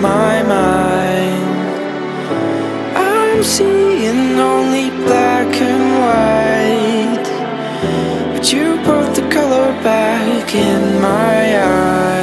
my mind. I'm seeing only black and white, but you brought the color back in my eyes.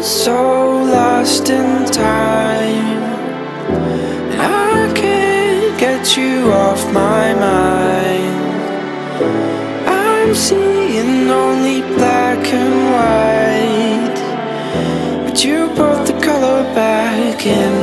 So lost in time, and I can't get you off my mind. I'm seeing only black and white, but you brought the color back in.